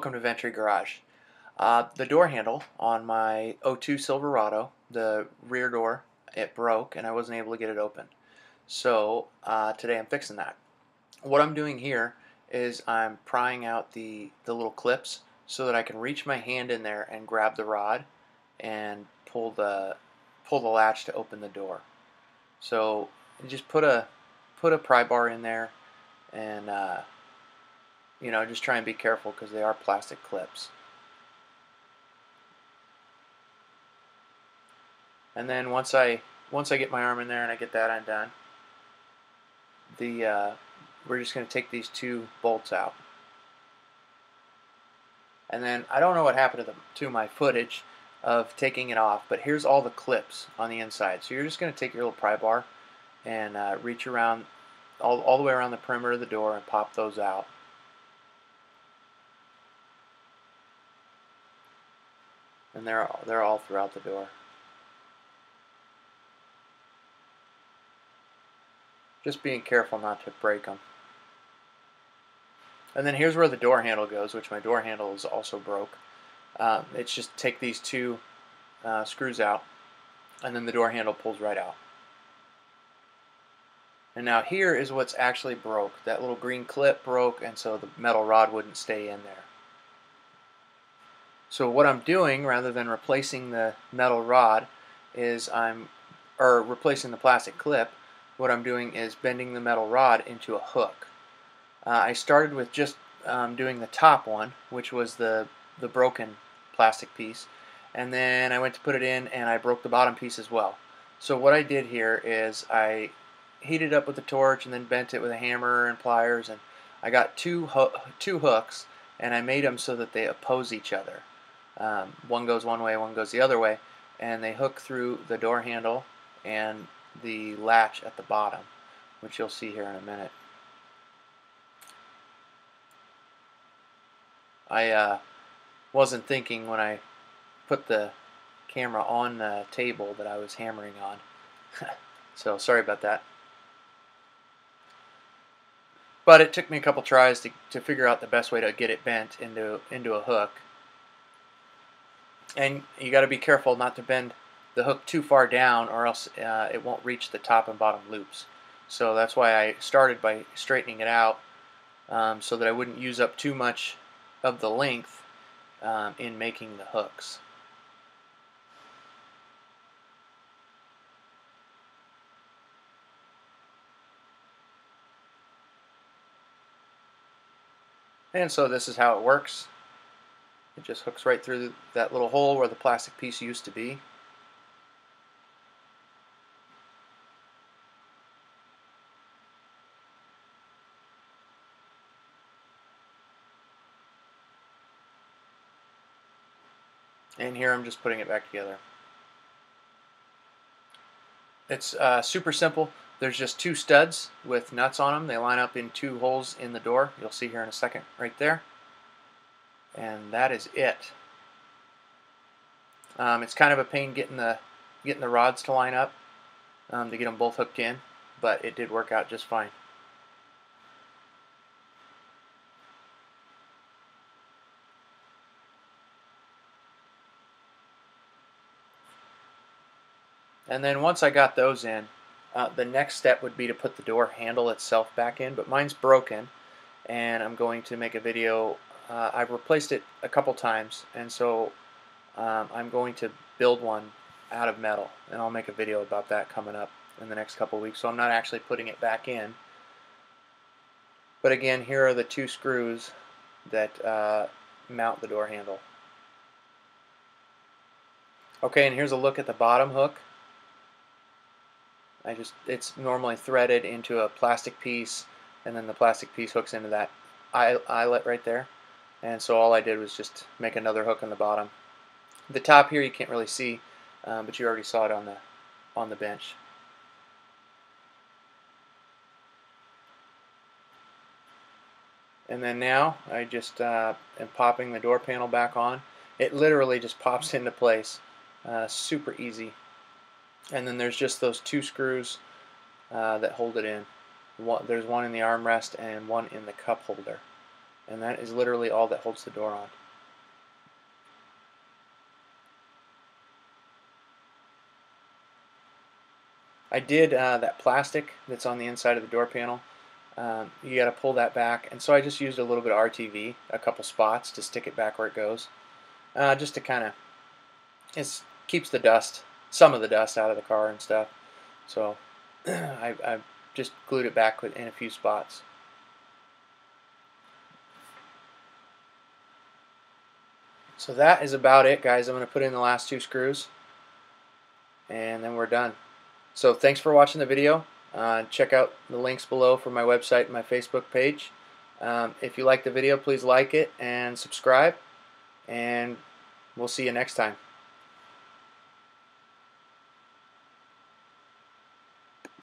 welcome to Ventre Garage. The door handle on my 02 Silverado, the rear door, it broke and I wasn't able to get it open. So today I'm fixing that. What I'm doing here is I'm prying out the little clips so that I can reach my hand in there and grab the rod and pull the latch to open the door. So you just put a pry bar in there, and you know, just try and be careful because they are plastic clips. And then once I get my arm in there and I get that undone, we're just going to take these two bolts out. And then I don't know what happened to my footage of taking it off, but here's all the clips on the inside. So you're just going to take your little pry bar and reach around all the way around the perimeter of the door and pop those out. And they're all throughout the door. Just being careful not to break them. And then here's where the door handle goes, which my door handle is also broke. It's just take these two screws out, and then the door handle pulls right out. And now here is what's actually broke. That little green clip broke, and so the metal rod wouldn't stay in there. So what I'm doing, rather than replacing the metal rod, is replacing the plastic clip, what I'm doing is bending the metal rod into a hook. I started with just doing the top one, which was the broken plastic piece, and then I went to put it in and I broke the bottom piece as well. So what I did here is I heated up with a torch and then bent it with a hammer and pliers, and I got two hooks, and I made them so that they oppose each other. One goes one way, one goes the other way, and they hook through the door handle and the latch at the bottom, which you'll see here in a minute. I wasn't thinking when I put the camera on the table that I was hammering on, so sorry about that. But it took me a couple tries to figure out the best way to get it bent into a hook. And you got to be careful not to bend the hook too far down, or else it won't reach the top and bottom loops. So that's why I started by straightening it out, so that I wouldn't use up too much of the length in making the hooks. And so this is how it works. It just hooks right through that little hole where the plastic piece used to be. And here I'm just putting it back together. It's super simple. There's just two studs with nuts on them. They line up in two holes in the door. You'll see here in a second, right there. And that is it. It's kind of a pain getting the rods to line up, to get them both hooked in, but it did work out just fine. And then once I got those in, the next step would be to put the door handle itself back in, but mine's broken and I'm going to make a video. I've replaced it a couple times, and so I'm going to build one out of metal, and I'll make a video about that coming up in the next couple weeks. So I'm not actually putting it back in, but again, here are the two screws that mount the door handle. Okay, and here's a look at the bottom hook. It's normally threaded into a plastic piece, and then the plastic piece hooks into that eyelet right there. And so all I did was just make another hook on the bottom. The top here you can't really see, but you already saw it on the bench. And then now I just am popping the door panel back on. It literally just pops into place. Super easy. And then there's just those two screws that hold it in. There's one in the armrest and one in the cup holder. and that is literally all that holds the door on. I did that plastic that's on the inside of the door panel. You got to pull that back, and so I just used a little bit of RTV, a couple spots, to stick it back where it goes, just to kind of, it keeps the dust, some of the dust out of the car and stuff. So I just glued it back in a few spots. So that is about it, guys. I'm going to put in the last two screws, and then we're done. So thanks for watching the video. Check out the links below for my website and my Facebook page. If you like the video, please like it and subscribe, and we'll see you next time.